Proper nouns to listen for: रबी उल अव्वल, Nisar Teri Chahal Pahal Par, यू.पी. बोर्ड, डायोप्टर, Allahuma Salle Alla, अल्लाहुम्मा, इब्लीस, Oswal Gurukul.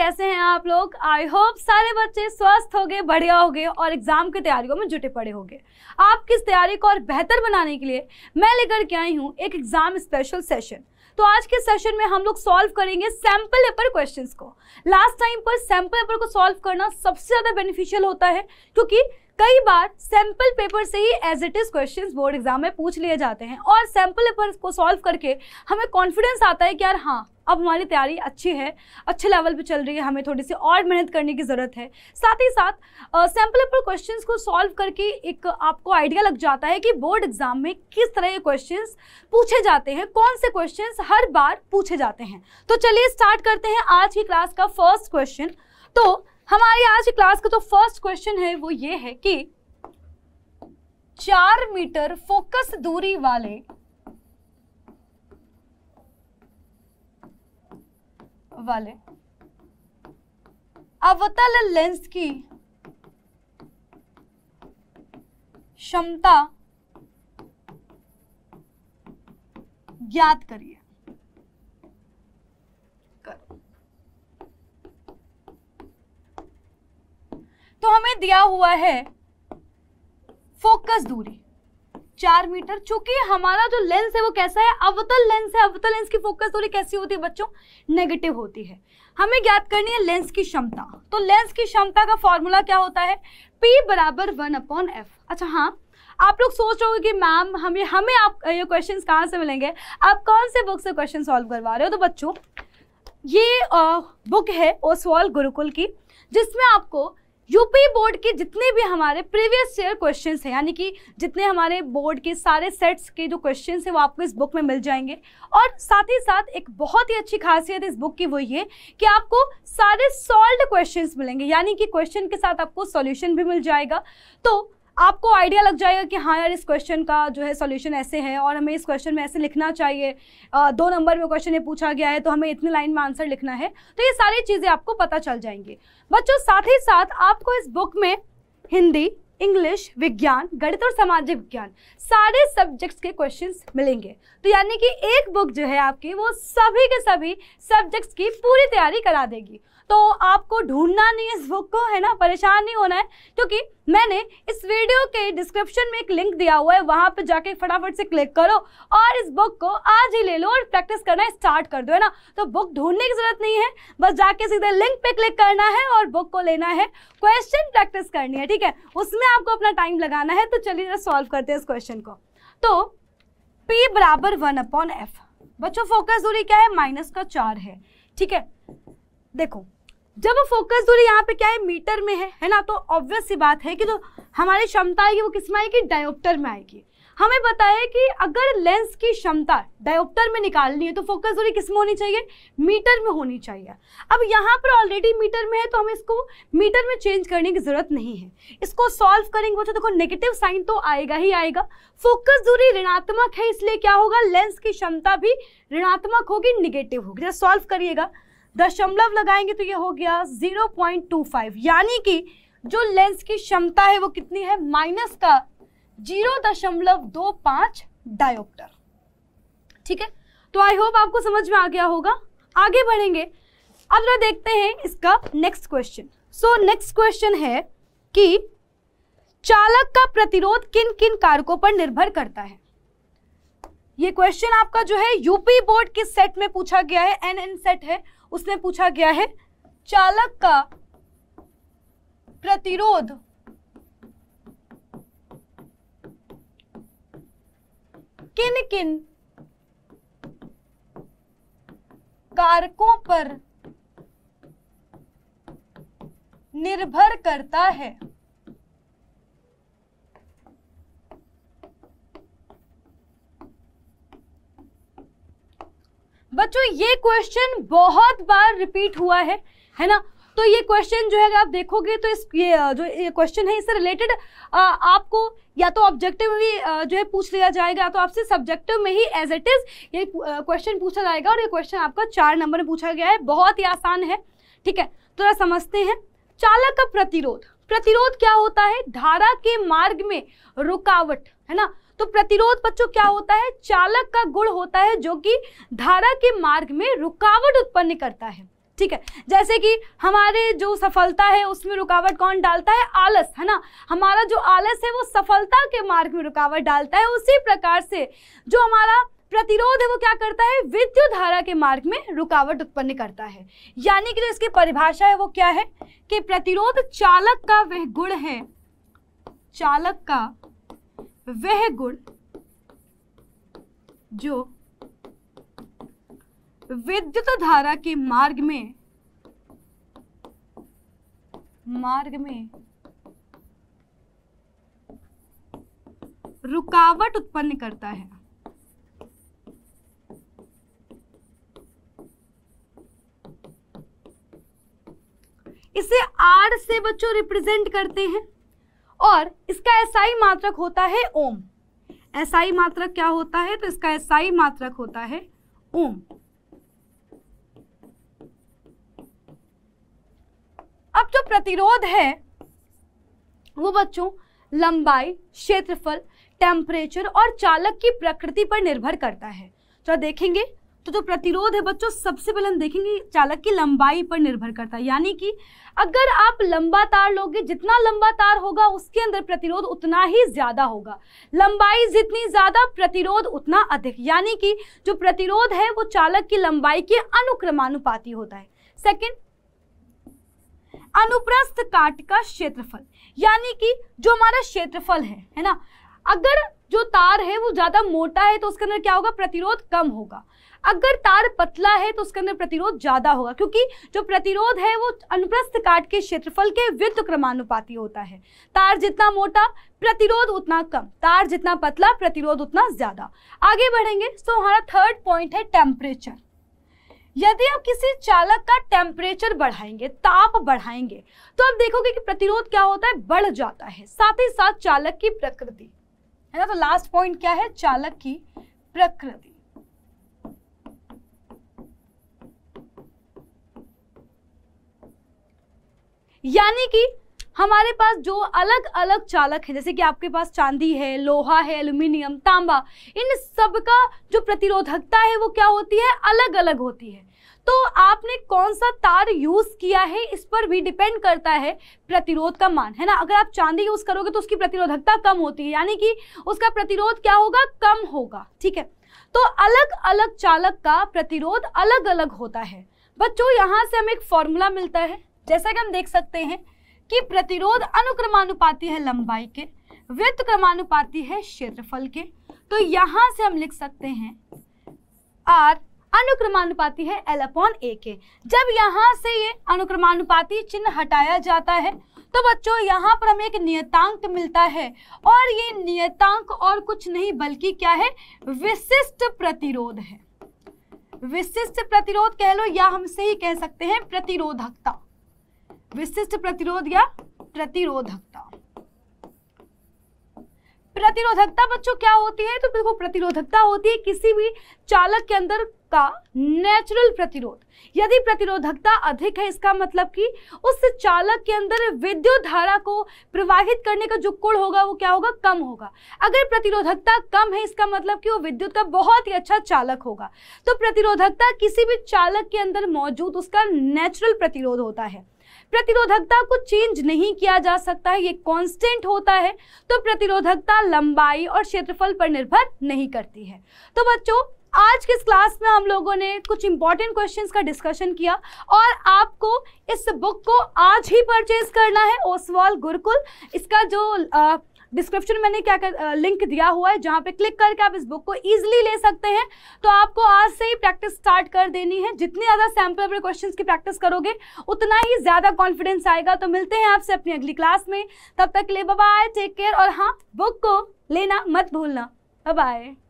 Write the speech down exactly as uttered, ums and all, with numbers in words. कैसे हैं आप लोग। आई होप सारे बच्चे स्वस्थ हो गए, बढ़िया हो गए और एग्जाम की तैयारियों में जुटे पड़े हो गए। आपकी इस तैयारी को और बेहतर बनाने के लिए मैं लेकर के आई हूँ एक एग्जाम स्पेशल सेशन। तो आज के सेशन में हम लोग सॉल्व करेंगे सैंपल पेपर क्वेश्चंस को। लास्ट टाइम पर सैंपल पेपर को सॉल्व करना सबसे ज़्यादा बेनिफिशियल होता है, क्योंकि कई बार सैंपल पेपर से ही as it is questions बोर्ड exam में पूछ लिए जाते हैं और सैंपल पेपर को सॉल्व करके हमें कॉन्फिडेंस आता है कि यार हाँ, अब हमारी तैयारी अच्छी है, अच्छे लेवल पे चल रही है, हमें थोड़ी सी और मेहनत करने की ज़रूरत है। साथ ही साथ सैंपल पेपर क्वेश्चंस को सॉल्व करके एक आपको आइडिया लग जाता है कि बोर्ड एग्जाम में किस तरह के क्वेश्चंस पूछे जाते हैं, कौन से क्वेश्चंस हर बार पूछे जाते हैं। तो चलिए स्टार्ट करते हैं आज की क्लास का फर्स्ट क्वेश्चन। तो हमारी आज की क्लास का जो तो फर्स्ट क्वेश्चन है वो ये है कि चार मीटर फोकस दूरी वाले वाले अवतल लेंस की क्षमता ज्ञात करिए। तो हमें दिया हुआ है फोकस दूरी चार मीटर। चूंकि हमारा जो लेंस है वो कैसा है, अवतल लेंस है। अवतल लेंस की फोकस दूरी कैसी होती है बच्चों? नेगेटिव होती है। हमें ज्ञात करनी है लेंस की क्षमता। तो लेंस की क्षमता का फॉर्मूला क्या होता है? P बराबर वन अपॉन एफ। अच्छा हाँ, आप लोग सोच रहे हो कि मैम हमें हमें आप ये क्वेश्चन कहाँ से मिलेंगे, आप कौन से बुक से क्वेश्चन सॉल्व करवा रहे हो। तो बच्चों ये आ, बुक है ओसवाल गुरुकुल की, जिसमें आपको यूपी बोर्ड के जितने भी हमारे प्रीवियस ईयर क्वेश्चंस हैं, यानी कि जितने हमारे बोर्ड के सारे सेट्स के जो क्वेश्चंस हैं वो आपको इस बुक में मिल जाएंगे। और साथ ही साथ एक बहुत ही अच्छी खासियत इस बुक की वो ये कि आपको सारे सॉल्व्ड क्वेश्चंस मिलेंगे, यानी कि क्वेश्चन के साथ आपको सॉल्यूशन भी मिल जाएगा। तो आपको आइडिया लग जाएगा कि हाँ यार, इस क्वेश्चन का जो है सॉल्यूशन ऐसे है और हमें इस क्वेश्चन में ऐसे लिखना चाहिए, आ, दो नंबर में क्वेश्चन ये पूछा गया है तो हमें इतने लाइन में आंसर लिखना है। तो ये सारी चीज़ें आपको पता चल जाएंगी बच्चों। साथ ही साथ आपको इस बुक में हिंदी, इंग्लिश, विज्ञान, गणित और सामाजिक विज्ञान सारे सब्जेक्ट्स के क्वेश्चंस मिलेंगे। तो यानी कि एक बुक जो है आपकी वो सभी के सभी सब्जेक्ट्स की पूरी तैयारी करा देगी। तो आपको ढूंढना नहीं इस बुक को, है ना, परेशान नहीं होना है, क्योंकि मैंने इस वीडियो के डिस्क्रिप्शन में एक लिंक दिया हुआ है, वहाँ पे जाके फटाफट से क्लिक करो और इस बुक को आज ही ले लो और प्रैक्टिस करना स्टार्ट कर दो, है ना। तो बुक ढूंढने की जरूरत नहीं है, बस जाके सीधे लिंक पे क्लिक करना है और बुक को लेना है, क्वेश्चन प्रैक्टिस करनी है, ठीक है, उसमें आपको अपना टाइम लगाना है। तो चलिए जरा सॉल्व करते हैं इस क्वेश्चन को। तो पी बराबर वन अपॉन एफ। बच्चों फोकस दूरी क्या है? माइनस का चार है, ठीक है। देखो जब फोकस दूरी यहाँ पे क्या है, मीटर में है, है ना, तो ऑब्वियस सी बात है कि जो हमारी क्षमता आएगी वो किस में आएगी? डायोप्टर में आएगी। हमें पता है कि अगर लेंस की क्षमता डायोप्टर में निकालनी है तो फोकस दूरी किस में होनी चाहिए? मीटर में होनी चाहिए। अब यहाँ पर ऑलरेडी मीटर में है तो हमें इसको मीटर में चेंज करने की जरूरत नहीं है। इसको सॉल्व करेंगे बच्चों, देखो नेगेटिव साइन तो आएगा ही आएगा। फोकस दूरी ऋणात्मक है इसलिए क्या होगा, लेंस की क्षमता भी ऋणात्मक होगी, निगेटिव होगी। जब सॉल्व करिएगा दशमलव लगाएंगे तो ये हो गया ज़ीरो पॉइंट टू फाइव, यानी कि जो लेंस की क्षमता है वो कितनी है? माइनस का ज़ीरो दशमलव दो पाँच डायोप्टर, ठीक है। तो आई होप आपको समझ में आ गया होगा। आगे बढ़ेंगे, अब जरा देखते हैं इसका next question. So next question है कि चालक का प्रतिरोध किन किन कारकों पर निर्भर करता है। ये क्वेश्चन आपका जो है यूपी बोर्ड के सेट में पूछा गया है, एन एन सेट है, उसमें पूछा गया है चालक का प्रतिरोध किन किन कारकों पर निर्भर करता है। बच्चों ये क्वेश्चन बहुत बार रिपीट हुआ है, है ना। तो ये क्वेश्चन जो है अगर आप देखोगे तो इस ये जो ये क्वेश्चन है इससे रिलेटेड आपको या तो ऑब्जेक्टिव में जो है पूछ लिया जाएगा, तो आपसे सब्जेक्टिव में ही एज इट इज ये क्वेश्चन पूछा जाएगा। और ये क्वेश्चन आपका चार नंबर में पूछा गया है, बहुत ही आसान है, ठीक है। थोड़ा समझते हैं चालक का प्रतिरोध। प्रतिरोध क्या होता है? धारा के मार्ग में रुकावट, है ना। तो प्रतिरोध बच्चों क्या होता है? चालक का गुण होता है जो कि धारा के मार्ग में रुकावट उत्पन्न करता है, ठीक है। जैसे कि हमारे जो सफलता है उसमें रुकावट कौन डालता है? आलस, है ना। हमारा जो आलस है वो सफलता के मार्ग में रुकावट डालता है। उसी प्रकार से जो हमारा प्रतिरोध है वो क्या करता है? विद्युत धारा के मार्ग में रुकावट उत्पन्न करता है। यानी कि जो इसकी परिभाषा है वो क्या है कि प्रतिरोध चालक का वह गुण है, चालक का वह गुण जो विद्युत धारा के मार्ग में मार्ग में रुकावट उत्पन्न करता है। इसे आर से बच्चों रिप्रेजेंट करते हैं और इसका एसआई मात्रक होता है ओम। एसआई मात्रक क्या होता है? तो इसका एसआई मात्रक होता है ओम। अब जो प्रतिरोध है वो बच्चों लंबाई, क्षेत्रफल, टेम्परेचर और चालक की प्रकृति पर निर्भर करता है। तो देखेंगे तो जो प्रतिरोध है बच्चों सबसे पहले हम देखेंगे चालक की लंबाई पर निर्भर करता है। यानी कि अगर आप लंबा तार लोगे, जितना लंबा तार होगा उसके अंदर प्रतिरोध उतना ही ज़्यादा होगा। लंबाई जितनी ज़्यादा प्रतिरोध उतना अधिक। यानी कि जो प्रतिरोध है वो चालक की लंबाई के अनुक्रमानुपाती होता है। सेकेंड, अनुप्रस्थ काट का क्षेत्रफल। यानी कि जो हमारा क्षेत्रफल है, है ना, अगर जो तार है वो ज़्यादा मोटा है तो उसके अंदर क्या होगा? प्रतिरोध कम होगा। अगर तार पतला है तो उसके अंदर प्रतिरोध ज़्यादा होगा, क्योंकि जो प्रतिरोध है वो अनुप्रस्थ काट के क्षेत्रफल के व्युत्क्रमानुपाती क्रमानुपाती होता है। तार जितना मोटा प्रतिरोध उतना कम, तार जितना पतला प्रतिरोध उतना ज़्यादा। आगे बढ़ेंगे तो हमारा थर्ड पॉइंट है टेम्परेचर। यदि आप किसी चालक का टेम्परेचर बढ़ाएंगे, ताप बढ़ाएंगे, तो आप देखोगे कि प्रतिरोध क्या होता है? बढ़ जाता है। साथ ही साथ चालक की प्रकृति, है ना। तो लास्ट पॉइंट क्या है? चालक की प्रकृति। यानी कि हमारे पास जो अलग अलग चालक है, जैसे कि आपके पास चांदी है, लोहा है, एल्यूमिनियम, तांबा, इन सब का जो प्रतिरोधकता है वो क्या होती है? अलग अलग होती है। तो आपने कौन सा तार यूज़ किया है इस पर भी डिपेंड करता है प्रतिरोध का मान, है ना। अगर आप चांदी यूज़ करोगे तो उसकी प्रतिरोधकता कम होती है, यानी कि उसका प्रतिरोध क्या होगा? कम होगा। ठीक है, तो अलग अलग चालक का प्रतिरोध अलग अलग होता है। बच्चों यहाँ से हमें एक फॉर्मूला मिलता है, जैसा कि हम देख सकते हैं कि प्रतिरोध अनुक्रमानुपाती है लंबाई के, व्युत्क्रमानुपाती है क्षेत्रफल के। तो यहाँ से हम लिख सकते हैं आर अनुक्रमानुपाती है एल अपॉन ए के। जब यहाँ से ये अनुक्रमानुपाती चिन्ह हटाया जाता है तो बच्चों यहाँ पर हमें एक नियतांक मिलता है और ये नियतांक और कुछ नहीं बल्कि क्या है? विशिष्ट प्रतिरोध है। विशिष्ट प्रतिरोध कह लो या हमसे ही कह सकते हैं प्रतिरोधकता, विशिष्ट प्रतिरोध या प्रतिरोधकता। प्रतिरोधकता बच्चों क्या होती है? तो देखो प्रतिरोधकता होती है किसी भी चालक के अंदर का नेचुरल प्रतिरोध। यदि प्रतिरोधकता अधिक है इसका मतलब कि उस चालक के अंदर विद्युत धारा को प्रवाहित करने का जो गुण होगा वो क्या होगा? कम होगा। अगर प्रतिरोधकता कम है इसका मतलब कि वो विद्युत का बहुत ही अच्छा चालक होगा। तो प्रतिरोधकता किसी भी चालक के अंदर मौजूद उसका नेचुरल प्रतिरोध होता है। प्रतिरोधकता को चेंज नहीं किया जा सकता है, ये कांस्टेंट होता है। तो प्रतिरोधकता लंबाई और क्षेत्रफल पर निर्भर नहीं करती है। तो बच्चों आज के इस क्लास में हम लोगों ने कुछ इंपॉर्टेंट क्वेश्चंस का डिस्कशन किया और आपको इस बुक को आज ही परचेज करना है, ओसवाल गुरुकुल। इसका जो आ, डिस्क्रिप्शन मैंने क्या कर, लिंक दिया हुआ है जहाँ पे क्लिक करके आप इस बुक को ईजिली ले सकते हैं। तो आपको आज से ही प्रैक्टिस स्टार्ट कर देनी है। जितनी ज़्यादा सैम्पल क्वेश्चंस की प्रैक्टिस करोगे उतना ही ज़्यादा कॉन्फिडेंस आएगा। तो मिलते हैं आपसे अपनी अगली क्लास में, तब तक के लिए बाय बाय, टेक केयर। और हाँ, बुक को लेना मत भूलना। Bye bye.